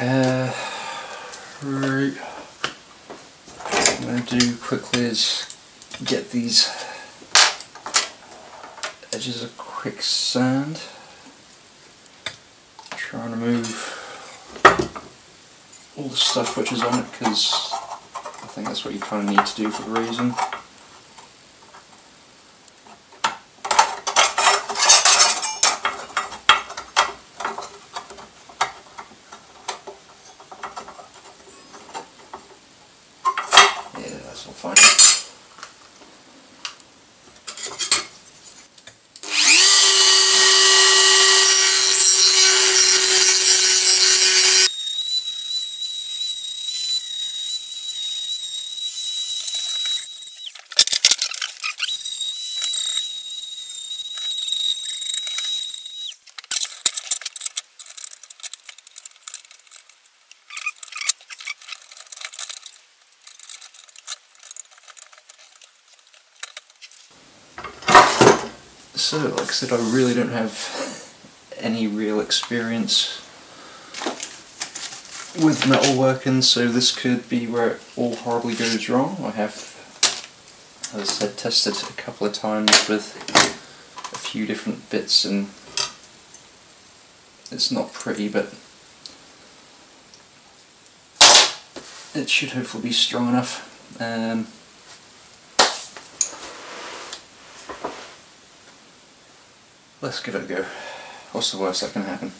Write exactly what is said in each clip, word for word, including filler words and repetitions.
Uh, right. What I'm going to do quickly is get these edges a quick sand. Trying to move all the stuff which is on it because I think that's what you kind of need to do for the reason. So, like I said, I really don't have any real experience with metalworking, so this could be where it all horribly goes wrong. I have, as I said, tested a couple of times with a few different bits, and it's not pretty, but it should hopefully be strong enough. Um, Let's give it a go. What's the worst that can happen?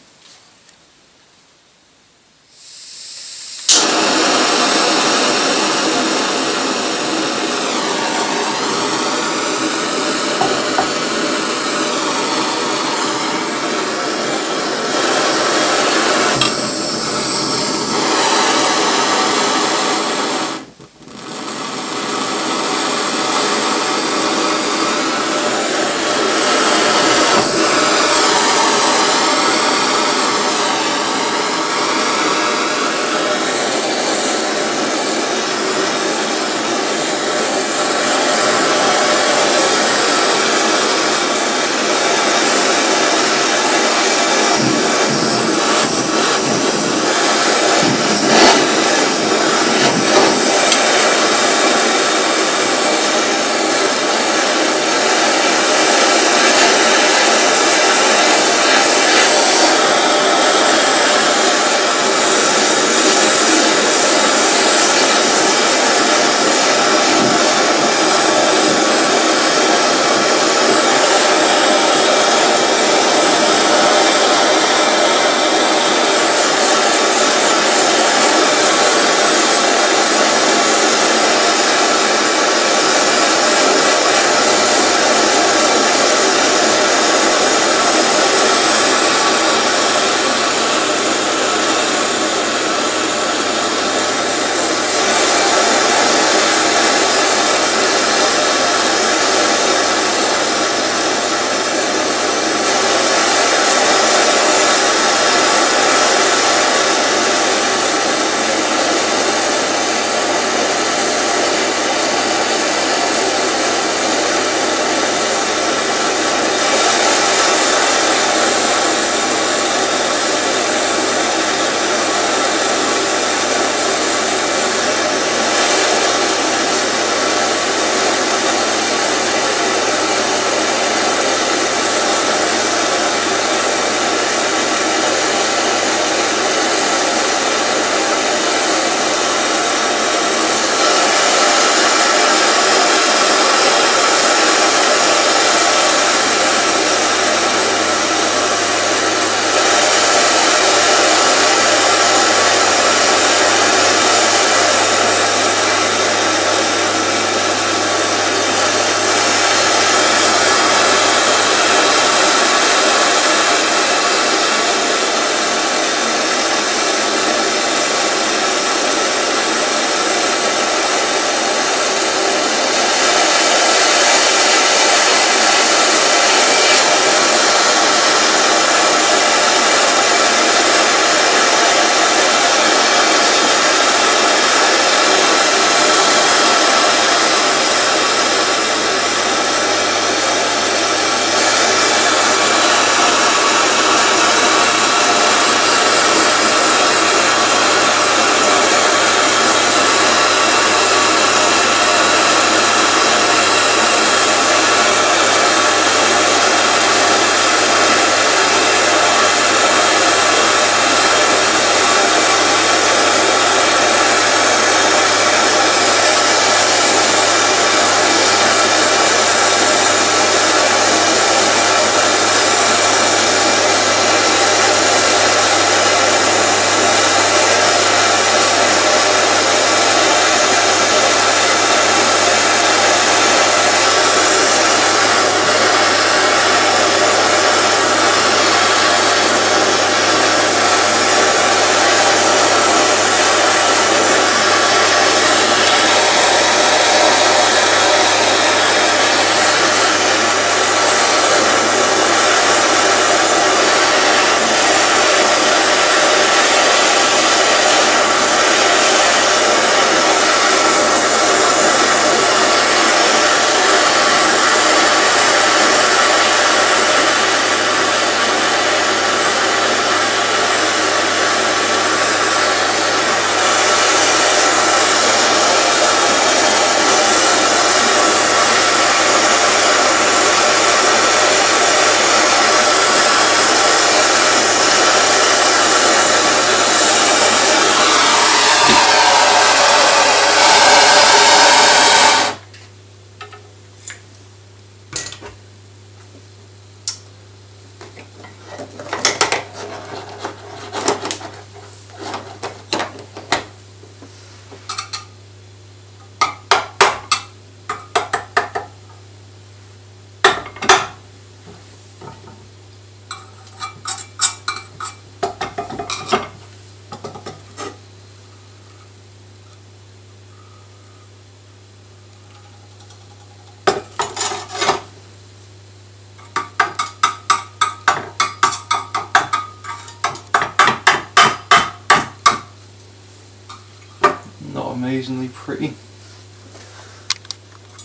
occasionally pretty.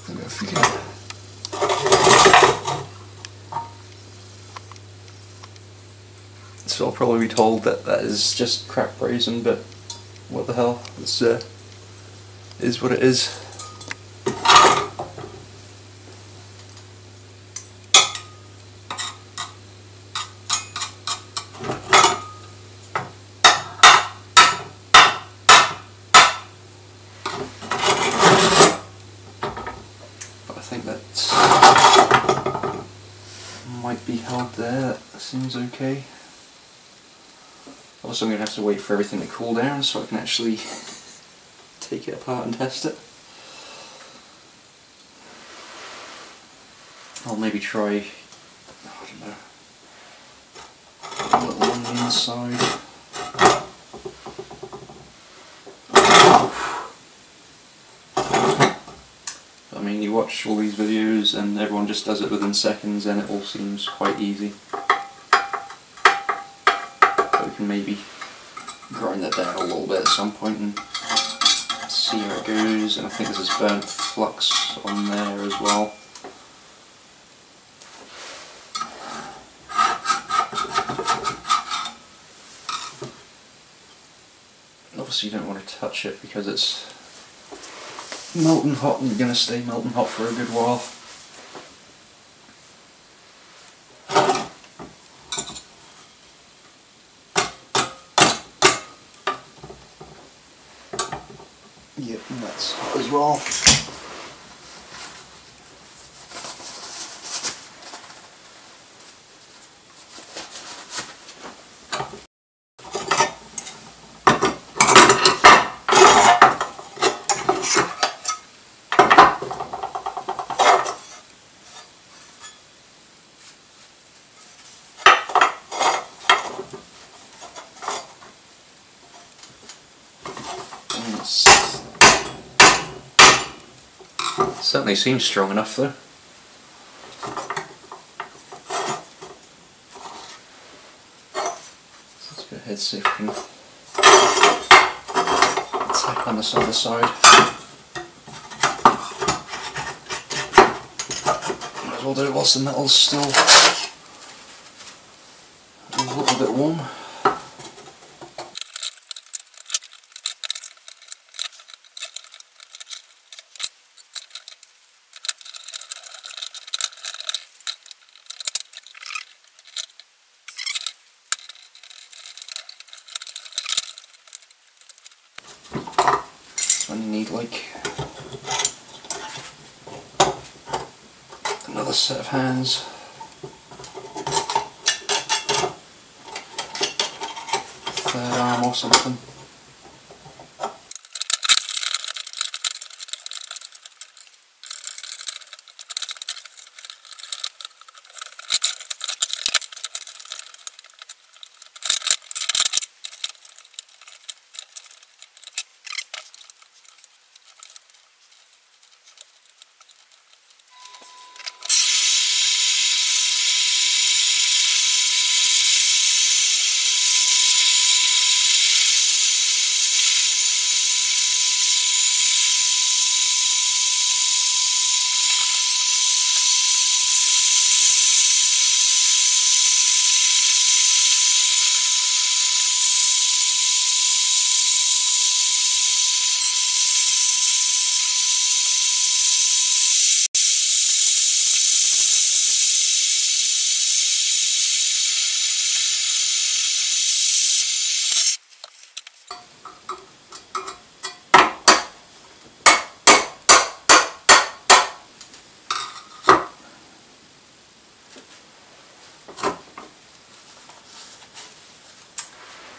I'll go figure. So I'll probably be told that that is just crap reason, but what the hell, it's uh, is what it is. But I think that might be held there, that seems okay. Also, I'm going to have to wait for everything to cool down so I can actually take it apart and test it. I'll maybe try, I don't know, a little on the inside. I mean, you watch all these videos and everyone just does it within seconds and it all seems quite easy. Can maybe grind that down a little bit at some point and see how it goes. And I think there's burnt flux on there as well. And obviously you don't want to touch it because it's molten hot and you're going to stay molten hot for a good while. Yep, and that's hot as well. Certainly seems strong enough though. So let's go ahead and see if we can tap on this other side. Might as well do it whilst the metal's still a little bit warm. I need like another set of hands. Third arm or something.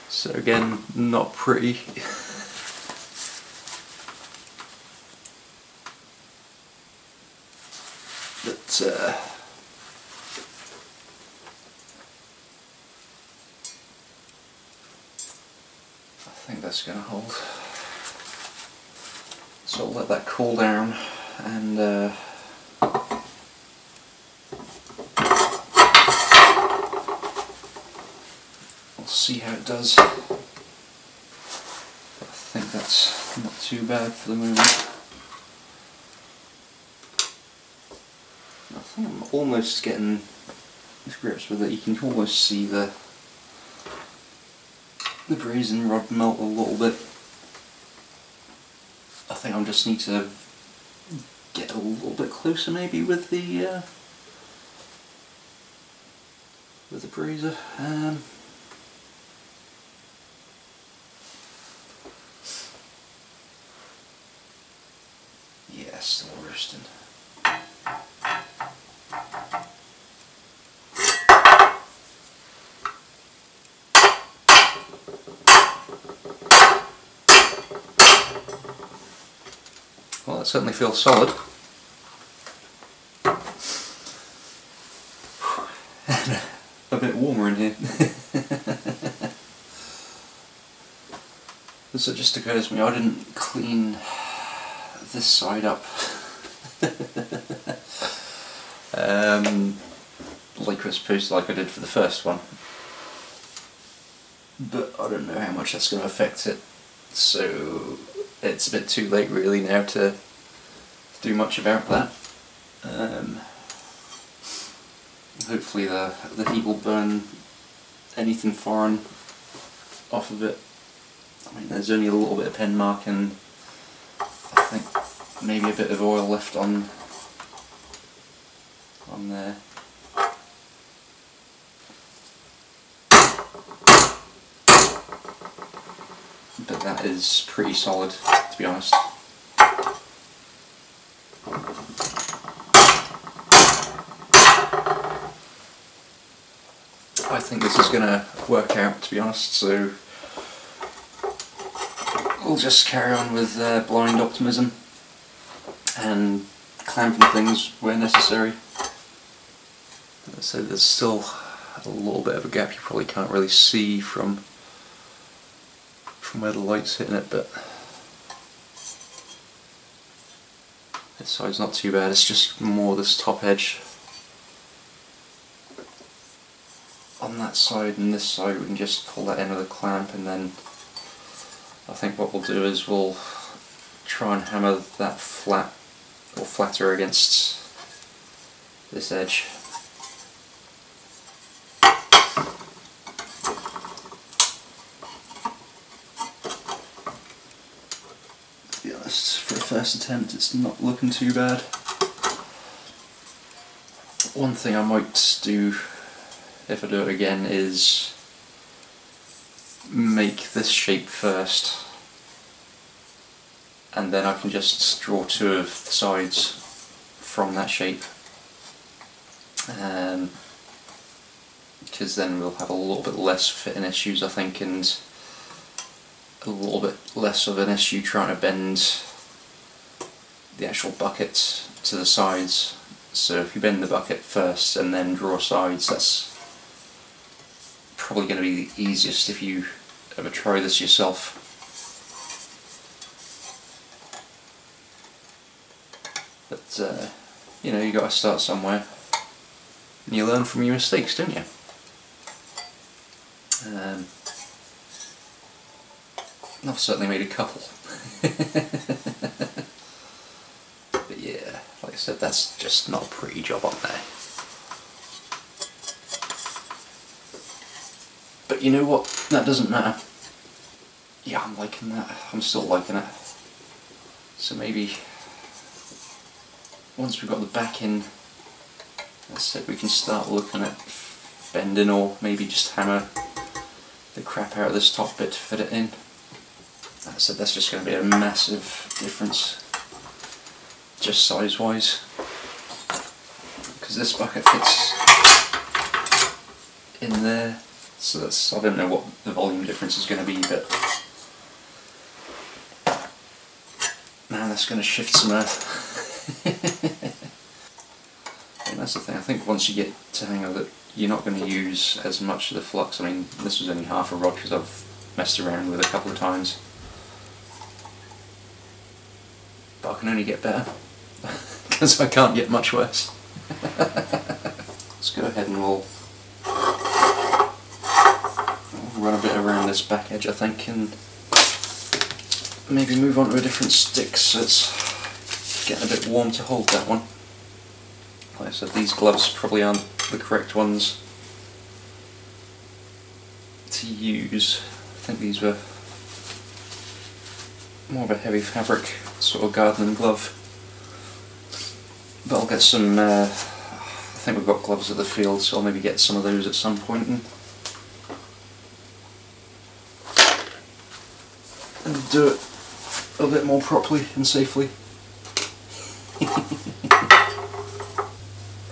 So again, not pretty. But uh, I think that's going to hold. So I'll let that cool down and uh, see how it does. I think that's not too bad for the moment. I think I'm almost getting to grips with it. You can almost see the the brazen rod melt a little bit. I think I just need to get a little bit closer, maybe, with the uh, with the brazier. Um, yeah, still roasting. Well, it certainly feels solid. A bit warmer in here. This just occurred to me, I didn't clean this side up. um, like I was supposed to, like I did for the first one. But I don't know how much that's going to affect it, so it's a bit too late really now to do much about that. Um, hopefully the, the heat will burn anything foreign off of it. I mean, there's only a little bit of pen mark and I think maybe a bit of oil left on on there. But that is pretty solid, to be honest. I think this is gonna work out, to be honest, so we'll just carry on with uh, blind optimism and clamping things where necessary. So there's still a little bit of a gap you probably can't really see from where the light's hitting it, but this side's not too bad, it's just more this top edge on that side, and this side we can just pull that in with a clamp, and then I think what we'll do is we'll try and hammer that flat or flatter against this edge. First attempt, it's not looking too bad. One thing I might do if I do it again is make this shape first, and then I can just draw two of the sides from that shape, um, because then we'll have a little bit less fitting issues, I think, and a little bit less of an issue trying to bend the actual buckets to the sides. So if you bend the bucket first and then draw sides, that's probably going to be the easiest if you ever try this yourself. But uh, you know, you got to start somewhere, and you learn from your mistakes, don't you? Um, I've certainly made a couple. So that's just not a pretty job on there. But you know what? That doesn't matter. Yeah, I'm liking that. I'm still liking it. So maybe once we've got the back in, that's it, we can start looking at bending, or maybe just hammer the crap out of this top bit to fit it in. That's it, that's just going to be a massive difference, just size wise, because this bucket fits in there, so that's, I don't know what the volume difference is going to be, but man, that's going to shift some earth. And that's the thing, I think once you get to hang of it, you're not going to use as much of the flux. I mean, this was only half a rod because I've messed around with it a couple of times, but I can only get better. Because I can't get much worse. Let's go ahead and we'll run a bit around this back edge, I think, and maybe move on to a different stick, so it's getting a bit warm to hold that one. Like I said, these gloves probably aren't the correct ones to use. I think these were more of a heavy fabric sort of gardening glove. But I'll get some, uh, I think we've got gloves at the field, so I'll maybe get some of those at some point and and do it a little bit more properly and safely.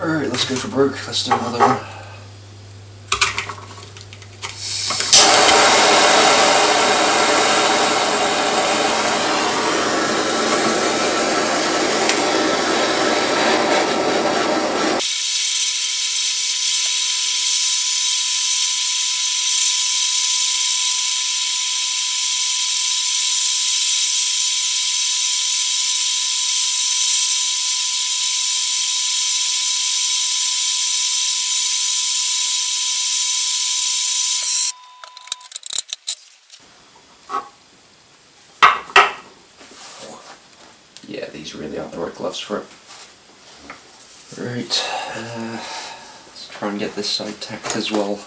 Alright, let's go for broke. Let's do another one. Yeah, these really aren't the right gloves for it. Right, uh, let's try and get this side tacked as well.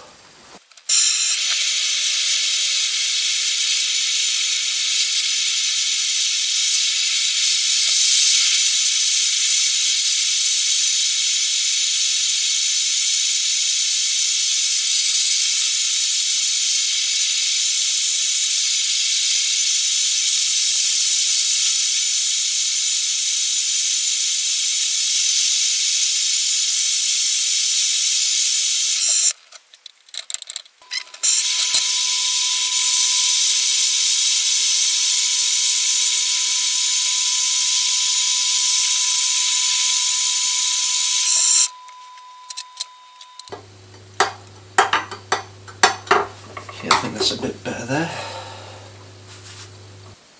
I think that's a bit better there.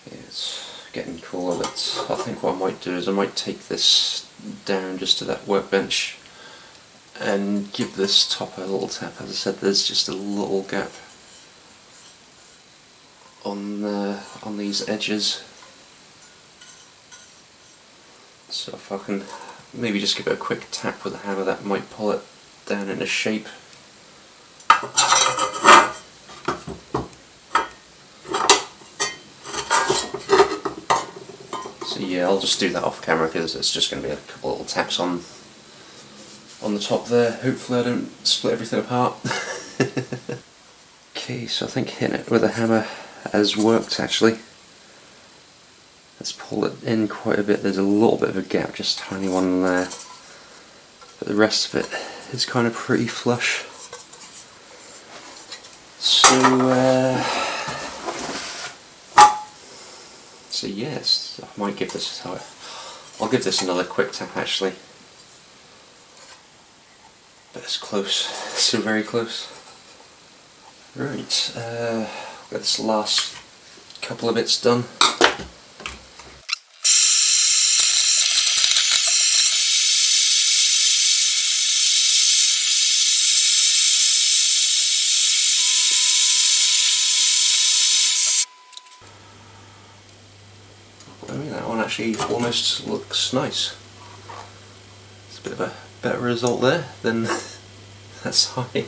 Yeah, it's getting cooler, but I think what I might do is I might take this down just to that workbench and give this top a little tap. As I said, there's just a little gap on the, on these edges. So if I can maybe just give it a quick tap with a hammer, that might pull it down into shape. Yeah, I'll just do that off camera because it's just going to be a couple little taps on on the top there. Hopefully I don't split everything apart. Okay, so I think hitting it with a hammer has worked actually. Let's pull it in quite a bit. There's a little bit of a gap, just a tiny one there. But the rest of it is kind of pretty flush. So, uh... So yes, I might give this a I'll give this another quick tap actually. But it's close, so very close. Right, uh, I'll get this last couple of bits done. Actually almost looks nice. It's a bit of a better result there than that side.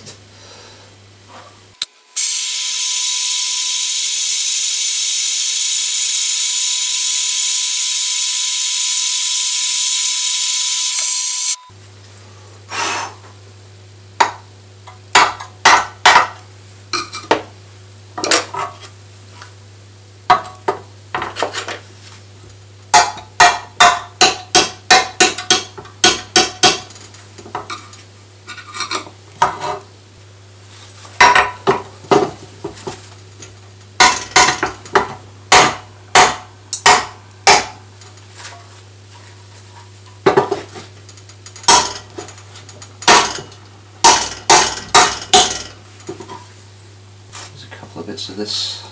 Bits of this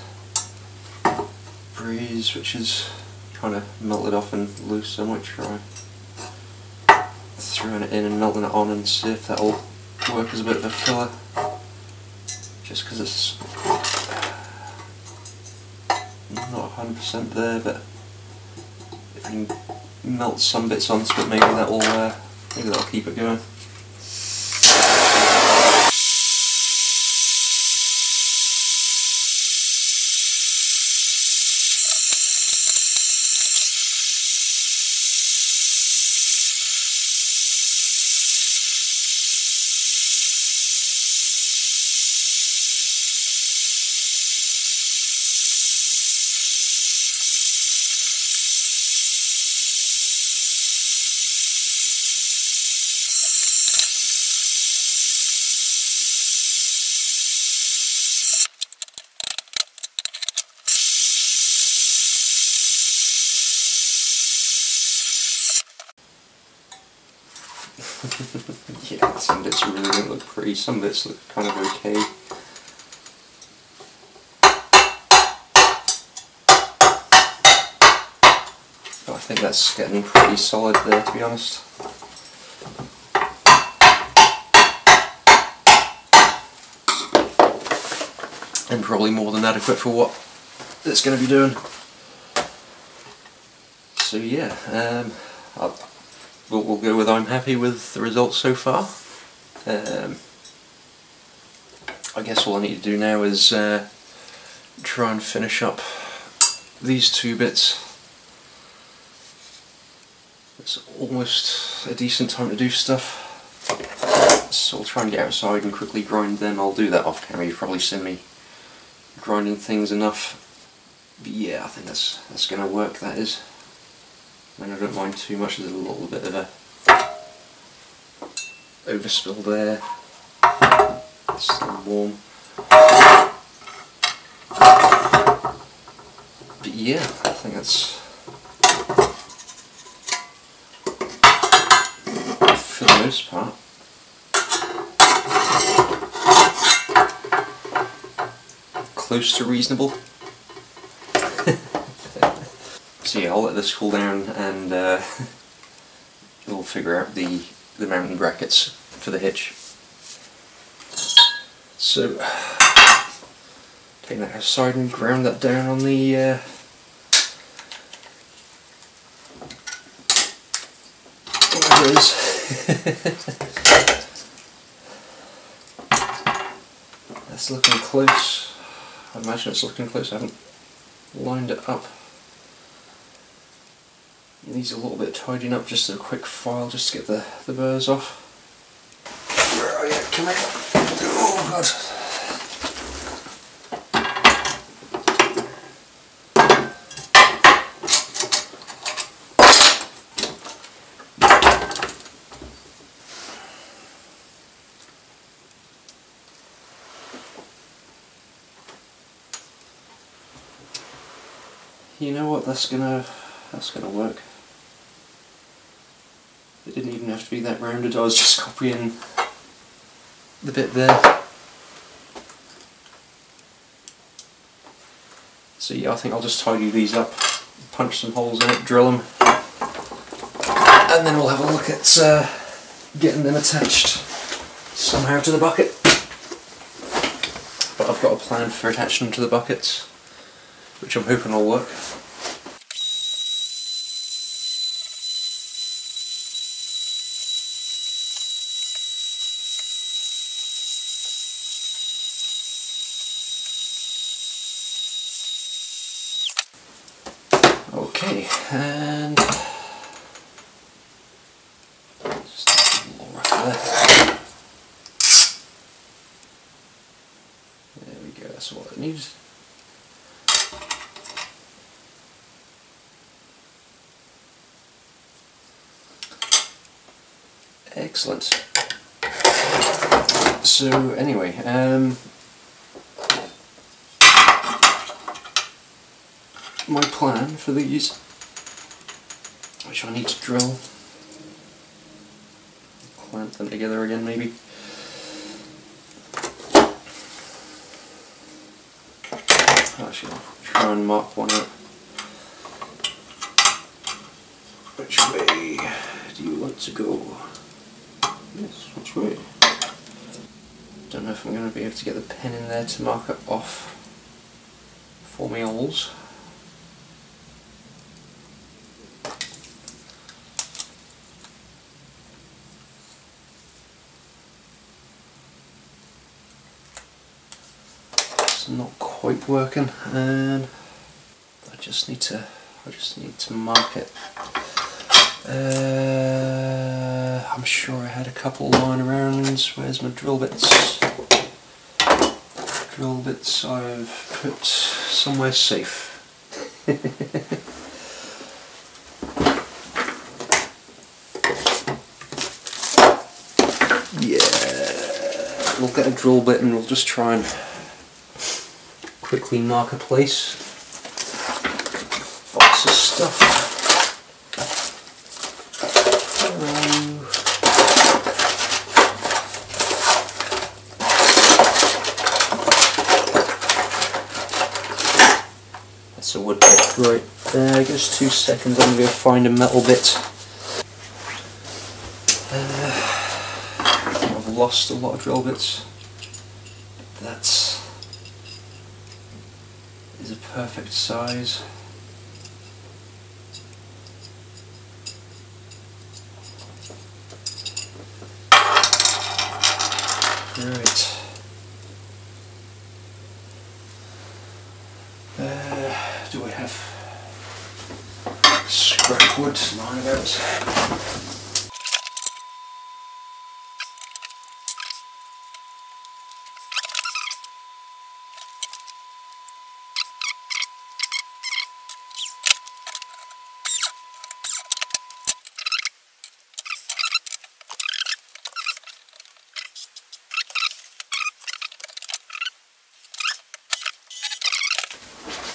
breeze which is kind of melted off and loose, so I might try throwing it in and melting it on and see if that'll work as a bit of a filler, just because it's not one hundred percent there, but if I can melt some bits onto it, maybe that'll uh, maybe that'll keep it going. Yeah, some bits really don't look pretty, some bits look kind of okay. But I think that's getting pretty solid there, to be honest. And probably more than adequate for what it's going to be doing. So yeah, um, I'll We'll, we'll go with I'm happy with the results so far. Um, I guess all I need to do now is uh, try and finish up these two bits. It's almost a decent time to do stuff, so I'll try and get outside and quickly grind them. I'll do that off camera, you've probably seen me grinding things enough. But yeah, I think that's, that's going to work, that is. And I don't mind too much, there's a little bit of a overspill there. It's still warm. But yeah, I think that's, for the most part, close to reasonable. So yeah, I'll let this cool down and uh, we'll figure out the, the mounting brackets for the hitch. So, take that outside and ground that down on the uh, whatever it is. That's looking close. I imagine it's looking close. I haven't lined it up. Needs a little bit of tidying up, just a quick file, just to get the, the burrs off. Where are you? Come here. Oh god. You know what, that's gonna, that's gonna work. It didn't even have to be that rounded, I was just copying the bit there. So yeah, I think I'll just tidy these up, punch some holes in it, drill them, and then we'll have a look at uh, getting them attached somehow to the bucket. But I've got a plan for attaching them to the buckets, which I'm hoping will work. Okay, and just a little rough there. There we go, that's what it needs. Excellent. So anyway, um, my plan for these, which I need to drill, clamp them together again maybe, actually I'll try and mark one up. Which way do you want to go? Yes, which way? Don't know if I'm going to be able to get the pen in there to mark it off for me holes. that's not quite working, and I just need to I just need to mark it. Uh, I'm sure I had a couple lying around. Where's my drill bits? Drill bits I've put somewhere safe. Yeah, we'll get a drill bit and we'll just try and quickly mark a place. Lots of stuff. Right, there, just two seconds, I'm going to go find a metal bit. Uh, I've lost a lot of drill bits. That is a perfect size. Right. Scrap wood lying about.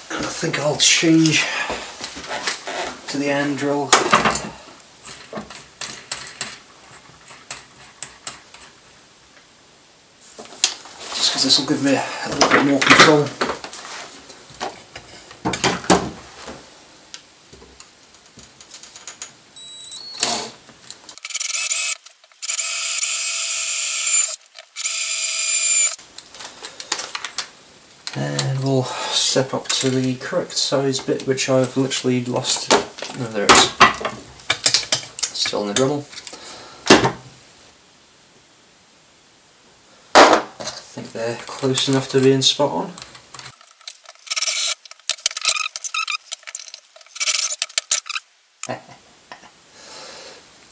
And I think I'll change to the hand drill. Just because this will give me a little bit more control. And we'll step up to the correct size bit, which I've literally lost. No, there it is. Still in the Dremel. I think they're close enough to being spot on.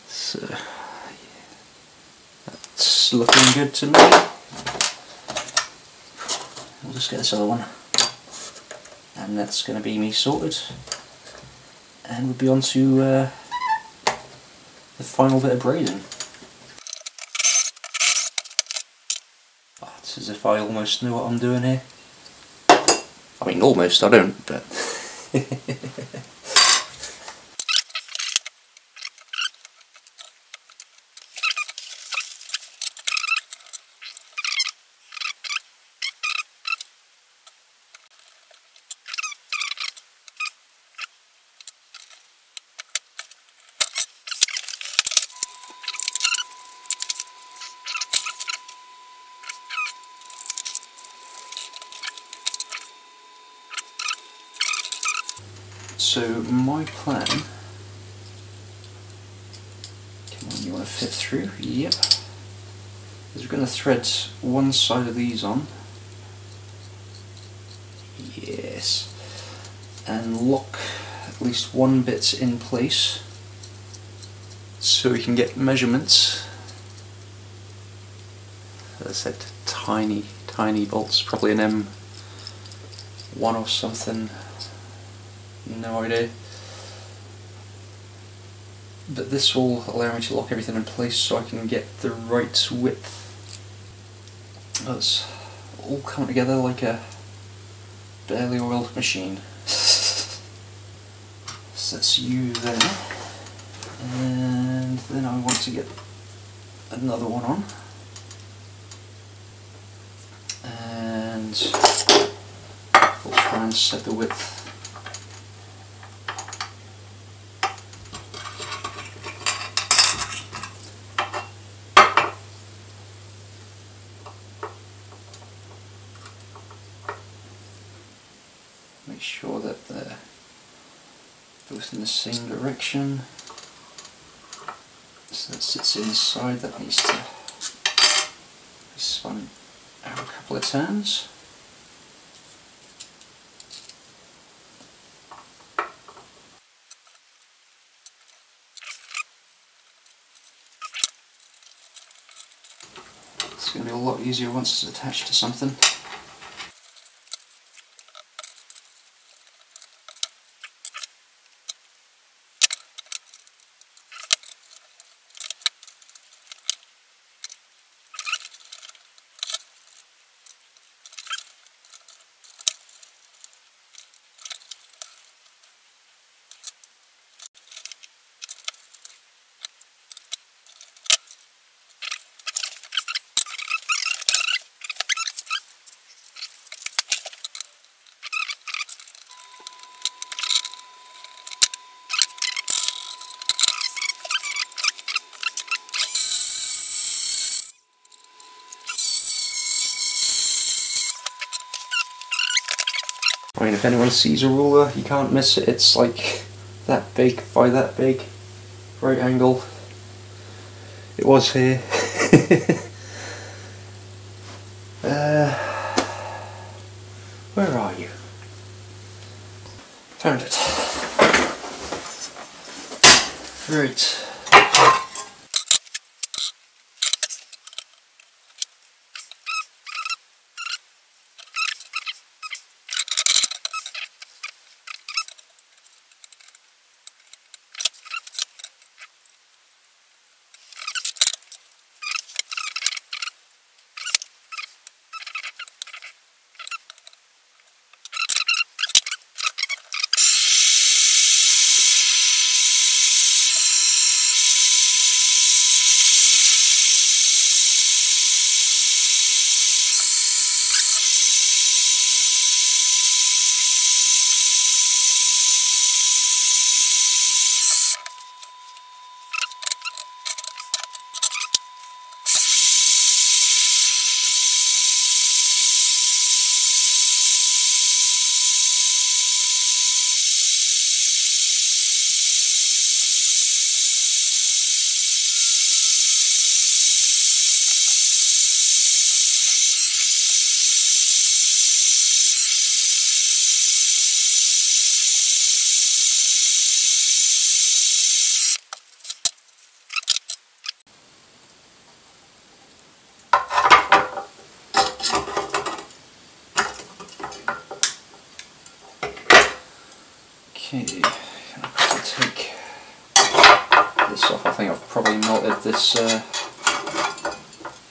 So, yeah. That's looking good to me. We'll just get this other one. And that's going to be me sorted. And we'll be on to uh, the final bit of brazing. Oh, it's as if I almost knew what I'm doing here. I mean, almost, I don't, but... So my plan, come on, you want to fit through? Yep. We're going to thread one side of these on. Yes. And lock at least one bit in place so we can get measurements. As I said, tiny, tiny bolts, probably an M one or something. No idea, but this will allow me to lock everything in place so I can get the right width. That's all coming together like a barely oiled machine. So that's you there, and then I want to get another one on, and we'll try and set the width. Make sure that they're both in the same direction. So that sits inside, that needs to be spun out a couple of turns. It's going to be a lot easier once it's attached to something. I mean, if anyone sees a ruler, you can't miss it. It's like that big by that big, right angle. It was here. uh, where are you? Found it. Right. Okay, I'm going to take this off. I think I've probably melted this uh,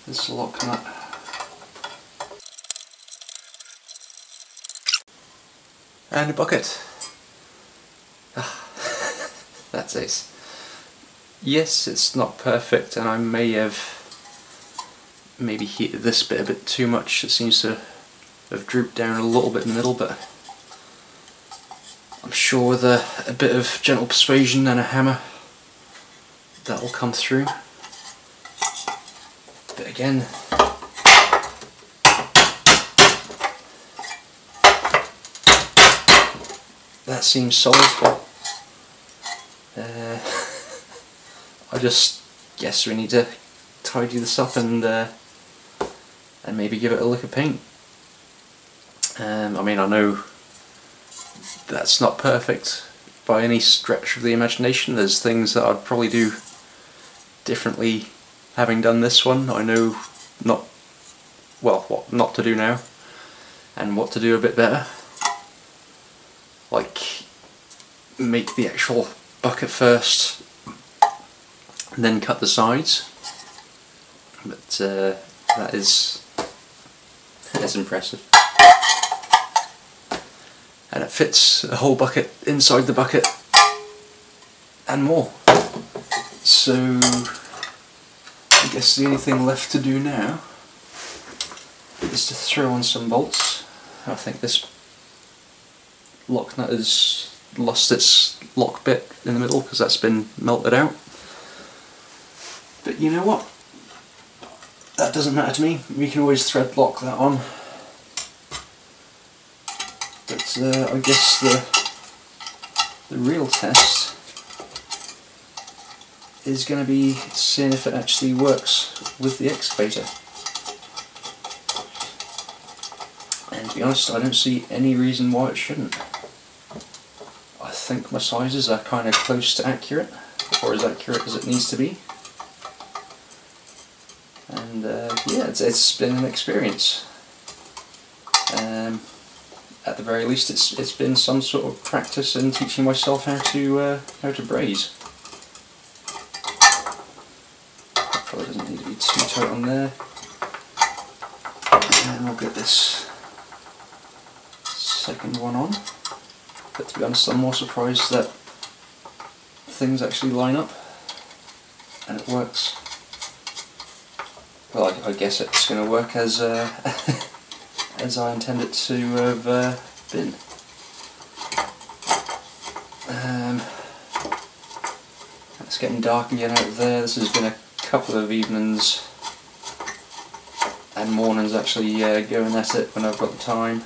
this lock nut. And a bucket. Ah, that's it. Yes, it's not perfect, and I may have maybe heated this bit a bit too much. It seems to have drooped down a little bit in the middle, but I'm sure with a, a bit of gentle persuasion and a hammer that'll come through. But again, that seems solid. Uh, I just guess we need to tidy this up and uh, and maybe give it a lick of paint. Um, I mean, I know that's not perfect by any stretch of the imagination. There's things that I'd probably do differently having done this one. I know not well what not to do now and what to do a bit better. Like make the actual bucket first and then cut the sides. But uh, that is that's impressive. And it fits a whole bucket inside the bucket and more. So I guess the only thing left to do now is to throw on some bolts. I think this lock nut has lost its lock bit in the middle because that's been melted out. But you know what? That doesn't matter to me. We can always thread lock that on. But uh, I guess the, the real test is going to be seeing if it actually works with the excavator. And to be honest, I don't see any reason why it shouldn't. I think my sizes are kind of close to accurate, or as accurate as it needs to be. And and uh, yeah, it's, it's been an experience. Um, at the very least, it's it's been some sort of practice in teaching myself how to uh, how to braise. That probably doesn't need to be too tight on there. And we'll get this second one on. But to be honest, I'm more surprised that things actually line up and it works. Well, I, I guess it's going to work as uh, as I intend it to have uh, been. Um, it's getting dark again out there. This has been a couple of evenings and mornings actually uh, going at it when I've got the time.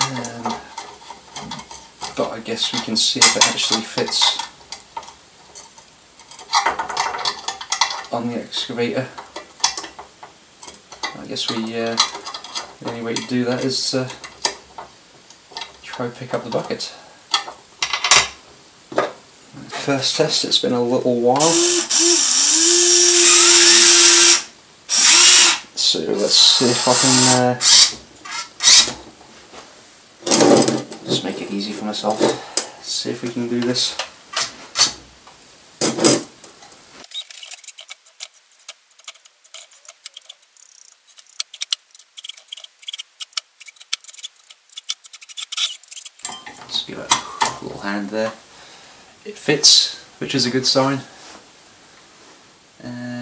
Um, but I guess we can see if it actually fits on the excavator. I guess we uh, the only way to do that is uh, try to pick up the bucket. First test, it's been a little while, so let's see if I can uh, just make it easy for myself. Let's see if we can do this. Just give it a little hand there. It fits, which is a good sign. Uh,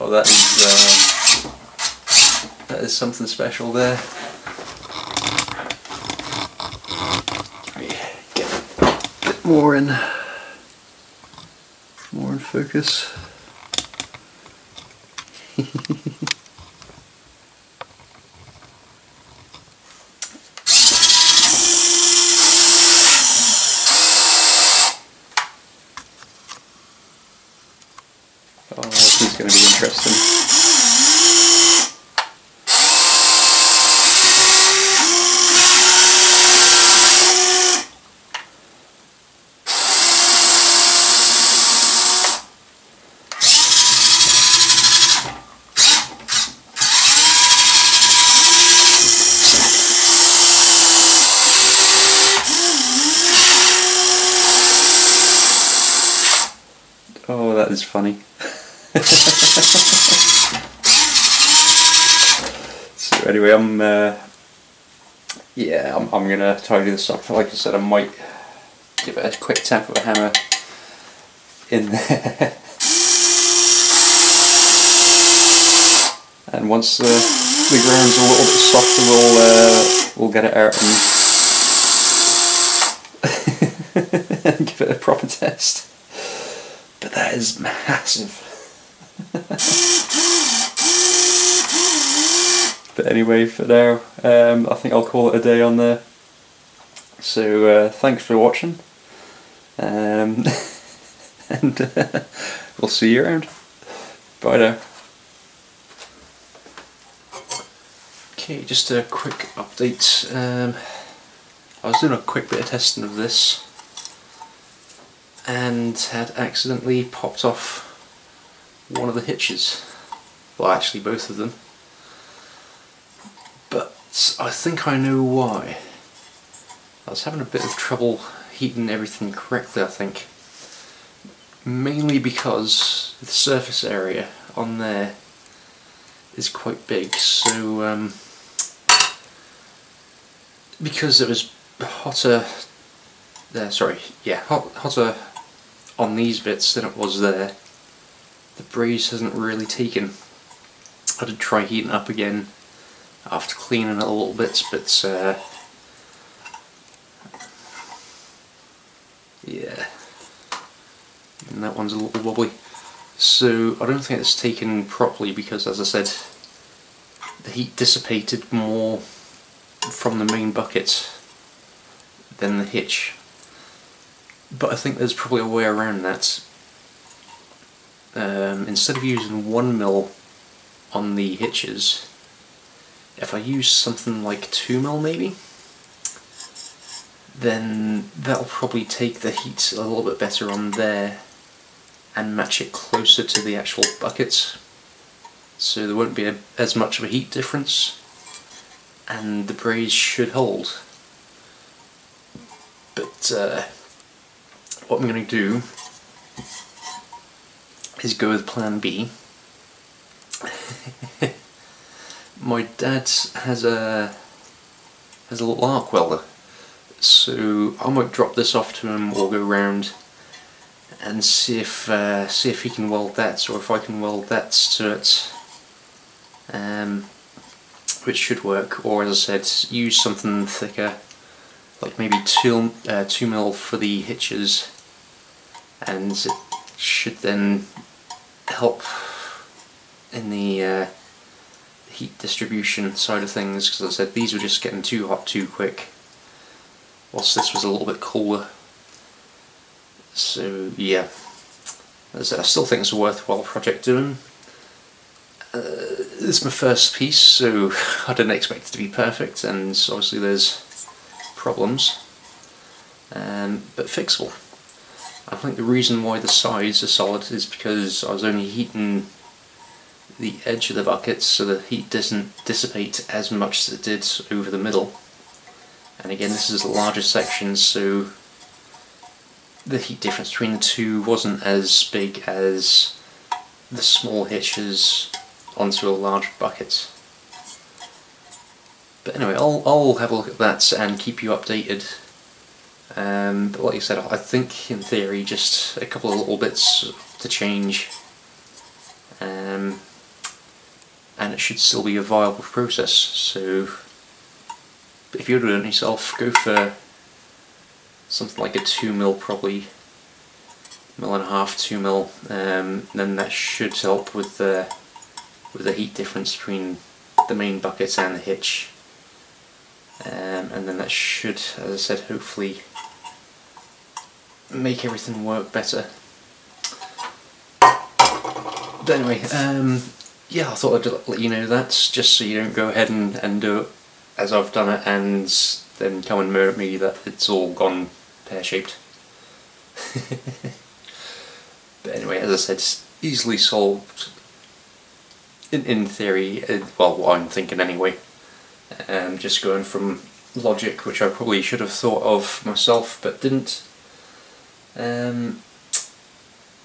Oh, that is uh, that is something special there. Get a bit more in, more in focus. Oh, this is going to be interesting. Oh, that is funny. So anyway, I'm uh, yeah, I'm, I'm gonna tidy this up. Like I said, I might give it a quick tap of a hammer in there, and once the the ground's a little bit softer, we'll uh, we'll get it out and give it a proper test. But that is massive. But anyway, for now, um, I think I'll call it a day on there. So uh, thanks for watching, um, and uh, we'll see you around. Bye now. Okay, just a quick update. Um, I was doing a quick bit of testing of this, and had accidentally popped off one of the hitches. Well, actually both of them, but I think I know why. I was having a bit of trouble heating everything correctly, I think, mainly because the surface area on there is quite big, so um, because it was hotter there, sorry, yeah, hot, hotter on these bits than it was there, the breeze hasn't really taken. I did try heating up again after cleaning it a little bit, but uh, yeah, and that one's a little wobbly. So I don't think it's taken properly because, as I said, the heat dissipated more from the main bucket than the hitch. But I think there's probably a way around that. Um, instead of using one mil on the hitches, if I use something like two mil maybe, then that'll probably take the heat a little bit better on there and match it closer to the actual buckets, so there won't be a, as much of a heat difference, and the braise should hold. But uh, what I'm going to do is go with plan B. My dad has a has a little arc welder, so I might drop this off to him or go round and see if uh, see if he can weld that, or if I can weld that to it, um, which should work. Or, as I said, use something thicker, like maybe two uh, two mil for the hitches, and it should then help in the uh, heat distribution side of things. Because, as I said, these were just getting too hot too quick, whilst this was a little bit cooler. So yeah, as I still think it's a worthwhile project doing. Uh, it's my first piece, so I didn't expect it to be perfect, and obviously there's problems, um, but fixable. I think the reason why the sides are solid is because I was only heating the edge of the buckets, so the heat doesn't dissipate as much as it did over the middle. And again, this is a larger section, so the heat difference between the two wasn't as big as the small hitches onto a large bucket. But anyway, I'll, I'll have a look at that and keep you updated. Um, but like I said, I think in theory just a couple of little bits to change, um, and it should still be a viable process. So if you're doing it yourself, go for something like a two mil, probably mil and a half, two mil, um, then that should help with the with the heat difference between the main buckets and the hitch, um, and then that should, as I said, hopefully make everything work better. But anyway, um, yeah, I thought I'd let you know that, just so you don't go ahead and, and do it as I've done it and then come and mirror at me that it's all gone pear-shaped. But anyway, as I said, it's easily solved in, in theory, well, what I'm thinking anyway. Um, just going from logic, which I probably should have thought of myself but didn't. Um,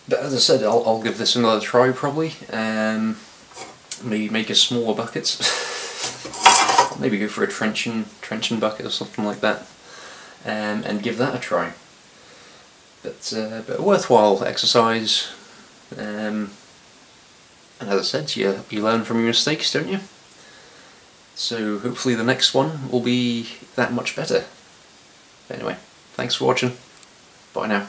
but as I said, I'll, I'll give this another try probably. Um, maybe make a smaller bucket. Maybe go for a trenching, trenching bucket or something like that, um, and give that a try. But, uh, but a worthwhile exercise, um, and as I said, you, you learn from your mistakes, don't you? So hopefully the next one will be that much better. But anyway, thanks for watching. Bye now.